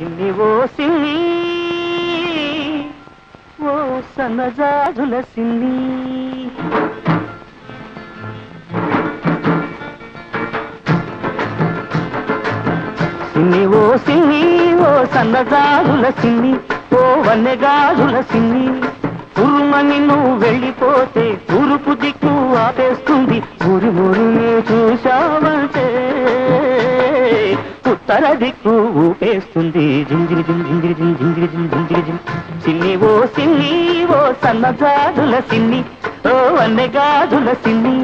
सिन्नी वो सिन्नी वो सनजाजुल सिन्नी। सिन्नी वो सनजाजुल सिन्नी वो वन्यगाजुल सिन्नी उर्मनी वेल्लिपोते तूर्पु दिक्कु आपेस्तुंदी ऊरी ऊरुने चूसावंटे उत्तर दिक्कु ऊपेस्तुंदी जिंजिरि जिंजिरि जिंजिरि जिंजिरि जिं। सिन्नी वो सन्नजाजुल सिन्नी ओ वन्यगाजुल सिन्नी।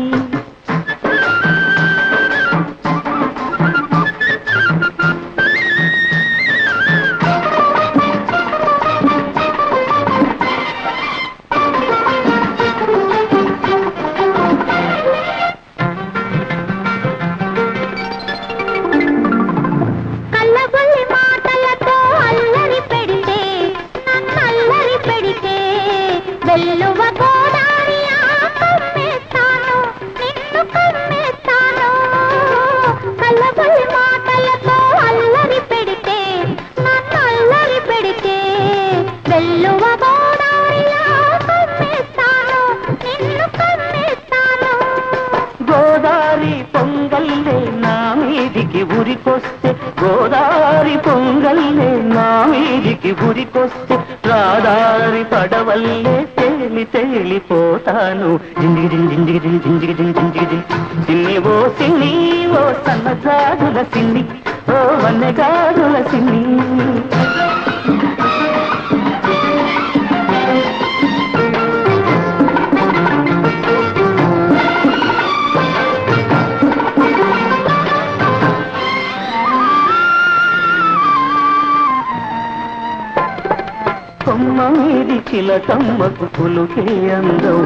गोदावरी पोंगल्ले ना मीदिकी गुरिकोस्ते राधारी पडवल्ले तेली तेली पोतानु जिंदगी जिंदगी जिंदगी जिंदगी। सिन्नी वो सन्नजाजुल सिन्नी ओ वन्यगाजुल सिन्नी। కొమ్మీది చిలకమ్మకు పులుకే అందం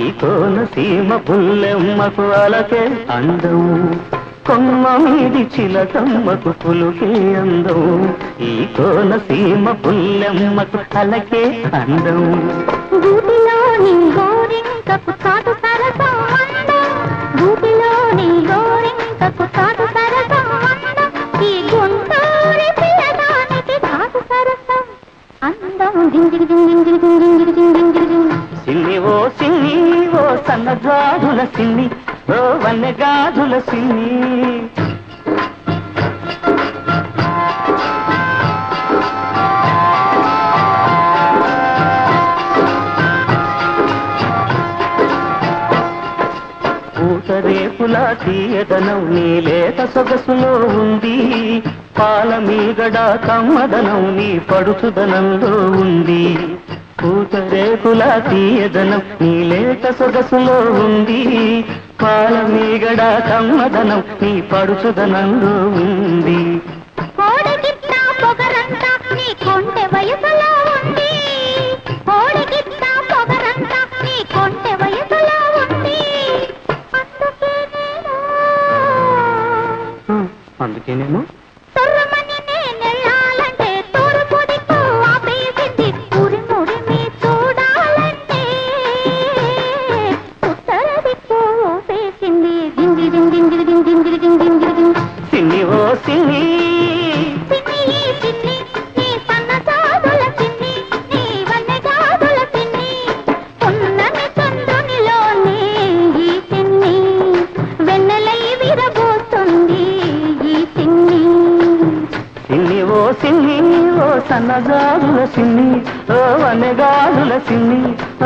ఈ కోనసీమ పుల్లెమ్మకు అలకే అందం। కొమ్మీది చిలకమ్మకు పులుకే అందం ఈ కోనసీమ పుల్లెమ్మకు అలకే అందం। భూమిలోని గోరింకకు తాటు సరసం అందం భూమిలోని గోరింకకు తాటు సరసం అందం ఈ గుంటూరి పిల్లదానికి తాటు సరసం అందం జింజిరి జింజిరి జింజిరి జింజిరి। సిన్ని ఓ సన్నజాజుల సిన్ని ఓ వన్యగాజుల సిన్ని। పూతరేకుల తీయదనం నీ లేత సొగసులో ఉంది పాల మీగడ కమ్మదనం నీ పడుచుదనంలో ఉంది। పూతరేకుల తీయదనం నీ లేత సొగసులో ఉంది పాల మీగడ కమ్మదనం నీ పడుచుదనంలో ఉంది। అందుకేనేమో सिन्नी ओ सन्नजाजुल सिन्नी ओ वन्यगाजुल सिन्नी ओ